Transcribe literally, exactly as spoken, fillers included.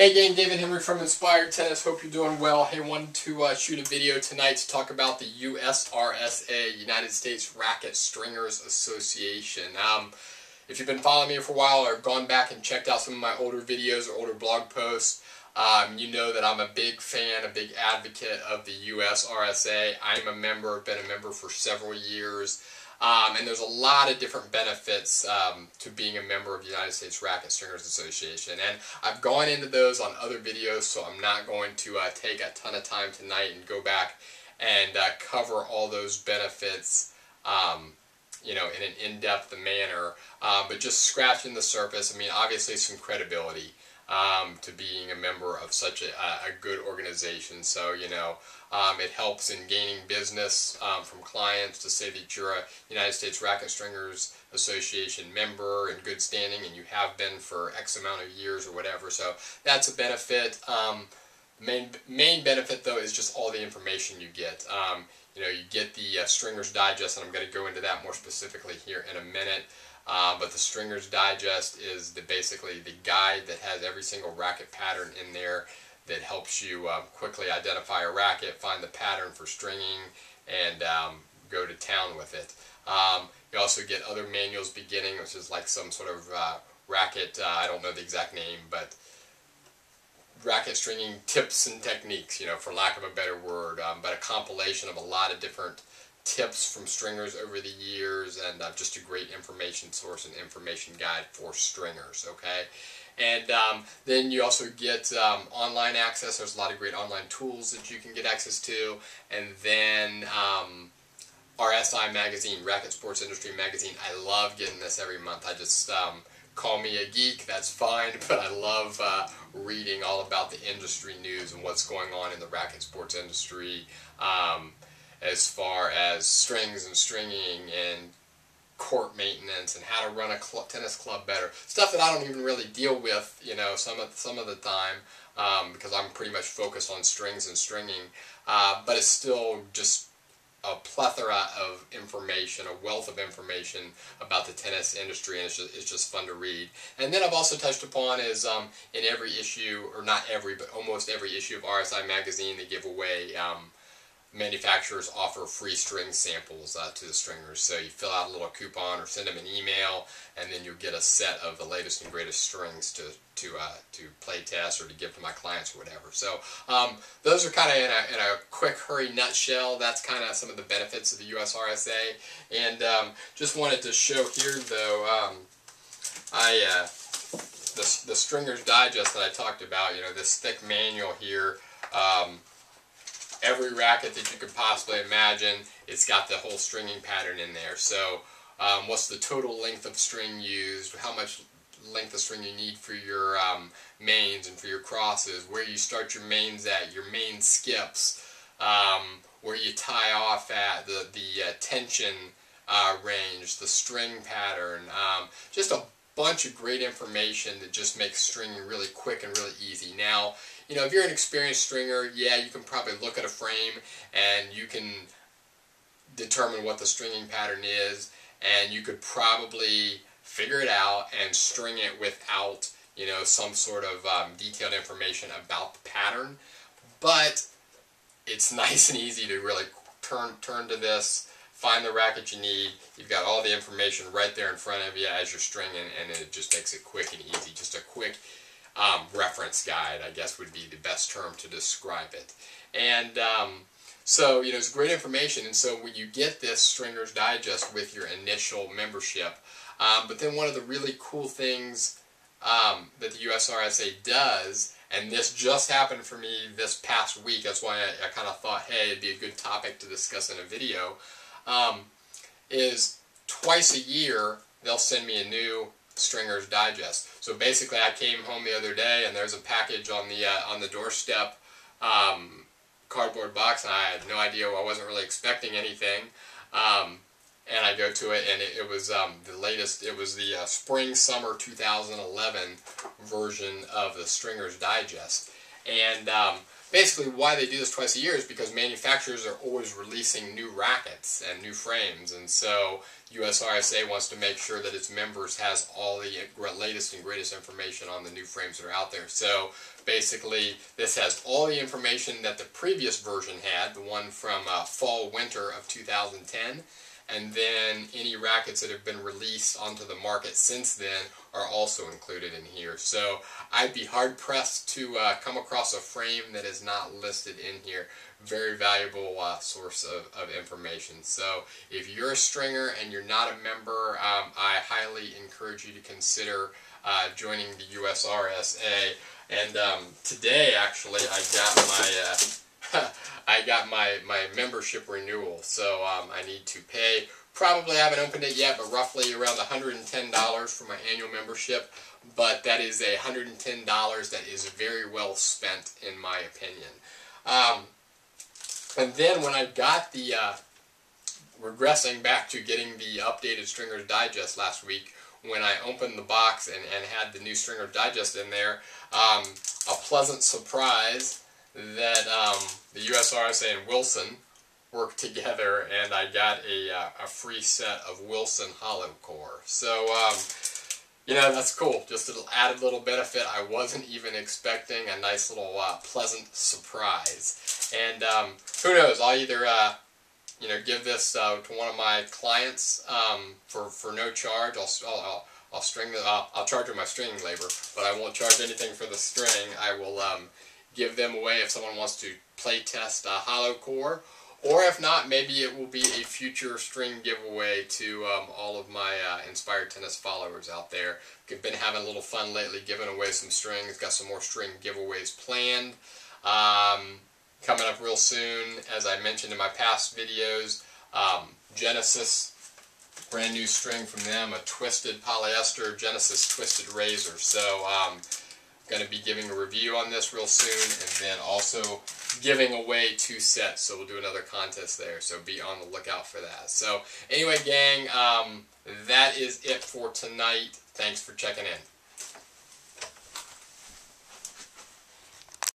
Hey again, David Henry from Inspired Tennis. Hope you're doing well. Hey, wanted to uh, shoot a video tonight to talk about the U S R S A, United States Racquet Stringers Association. Um, if you've been following me for a while or gone back and checked out some of my older videos or older blog posts, um, you know that I'm a big fan, a big advocate of the U S R S A. I'm a member, I've been a member for several years. Um, and there's a lot of different benefits um, to being a member of the United States Racquet Stringers Association. And I've gone into those on other videos, so I'm not going to uh, take a ton of time tonight and go back and uh, cover all those benefits um, you know, in an in-depth manner. Uh, but just scratching the surface, I mean, obviously some credibility um, to being a member of such a, a good organization. So, you know, Um, it helps in gaining business um, from clients to say that you're a United States Racquet Stringers Association member in good standing and you have been for X amount of years or whatever. So that's a benefit. Um, main, main benefit though is just all the information you get. Um, you know, you get the uh, Stringer's Digest, and I'm going to go into that more specifically here in a minute. Uh, but the Stringer's Digest is the, basically the guide that has every single racket pattern in there. That helps you um, quickly identify a racket, find the pattern for stringing, and um, go to town with it. Um, you also get other manuals beginning, which is like some sort of uh, racket, uh, I don't know the exact name, but racket stringing tips and techniques, you know, for lack of a better word, um, but a compilation of a lot of different tips from stringers over the years, and uh, just a great information source and information guide for stringers, okay? And um, then you also get um, online access. There's a lot of great online tools that you can get access to. And then um, R S I magazine, Racket Sports Industry Magazine. I love getting this every month. I just um, call me a geek, that's fine, but I love uh, reading all about the industry news and what's going on in the racket sports industry um, as far as strings and stringing and court maintenance and how to run a cl- tennis club better. Stuff that I don't even really deal with, you know, some of, some of the time, um, because I'm pretty much focused on strings and stringing, uh, but it's still just a plethora of information, a wealth of information about the tennis industry, and it's just, it's just fun to read. And then I've also touched upon is um, in every issue, or not every, but almost every issue of R S I magazine, they give away um, manufacturers offer free string samples uh, to the stringers. So you fill out a little coupon or send them an email, and then you'll get a set of the latest and greatest strings to to uh, to play test or to give to my clients or whatever. So um, those are kind of in a, in a quick hurry nutshell. That's kind of some of the benefits of the U S R S A. And um, just wanted to show here though, um, I uh, the the Stringer's Digest that I talked about. You know, this thick manual here. Um, Every racket that you could possibly imagine, it's got the whole stringing pattern in there. So um, what's the total length of string used, how much length of string you need for your um, mains and for your crosses, where you start your mains at, your main skips, um, where you tie off at, the, the uh, tension uh, range, the string pattern, um, just a bunch of great information that just makes stringing really quick and really easy. Now, you know, if you're an experienced stringer, yeah, you can probably look at a frame and you can determine what the stringing pattern is, and you could probably figure it out and string it without, you know, some sort of um, detailed information about the pattern. But it's nice and easy to really turn turn to this, find the racket you need. You've got all the information right there in front of you as you're stringing, and it just makes it quick and easy. Just a quick Um, reference guide, I guess, would be the best term to describe it. And um, so, you know, it's great information. And so when you get this Stringer's Digest with your initial membership, um, but then one of the really cool things um, that the U S R S A does, and this just happened for me this past week, that's why I, I kind of thought, hey, it'd be a good topic to discuss in a video, um, is twice a year they'll send me a new Stringer's Digest. So basically, I came home the other day, and there's a package on the uh, on the doorstep um, cardboard box, and I had no idea. I wasn't really expecting anything, um, and I go to it, and it, it was um, the latest. It was the uh, spring summer two thousand eleven version of the Stringer's Digest, and um, basically why they do this twice a year is because manufacturers are always releasing new rackets and new frames, and so U S R S A wants to make sure that its members has all the latest and greatest information on the new frames that are out there. So basically this has all the information that the previous version had, the one from uh, fall winter of two thousand ten, and then any rackets that have been released onto the market since then are also included in here. So I'd be hard-pressed to uh, come across a frame that is not listed in here. Very valuable uh, source of, of information. So if you're a stringer and you're not a member, um, I highly encourage you to consider uh, joining the U S R S A. And um, today, actually, I got my... Uh, I got my, my membership renewal, so um, I need to pay, probably I haven't opened it yet, but roughly around one hundred ten dollars for my annual membership, but that is a one hundred ten dollars that is very well spent, in my opinion. Um, and then when I got the, uh, regressing back to getting the updated Stringer's Digest last week, when I opened the box and, and had the new Stringer's Digest in there, um, a pleasant surprise that um, the U S R S A and Wilson worked together, and I got a, uh, a free set of Wilson Hollowcore. So, um, you know, that's cool. Just an added little benefit I wasn't even expecting, a nice little uh, pleasant surprise. And um, who knows, I'll either, uh, you know, give this uh, to one of my clients um, for, for no charge. I'll, I'll, I'll, string the, I'll, I'll charge her my stringing labor, but I won't charge anything for the string. I will... Um, give them away if someone wants to play test uh, Hollowcore, or if not, maybe it will be a future string giveaway to um, all of my uh, Inspired Tennis followers out there. I've been having a little fun lately giving away some strings, got some more string giveaways planned um, coming up real soon. As I mentioned in my past videos, um, Genesis, brand new string from them, a twisted polyester Genesis Twisted Razor. So um, going to be giving a review on this real soon, and then also giving away two sets, so we'll do another contest there, so be on the lookout for that. So anyway, gang, um, that is it for tonight. Thanks for checking in.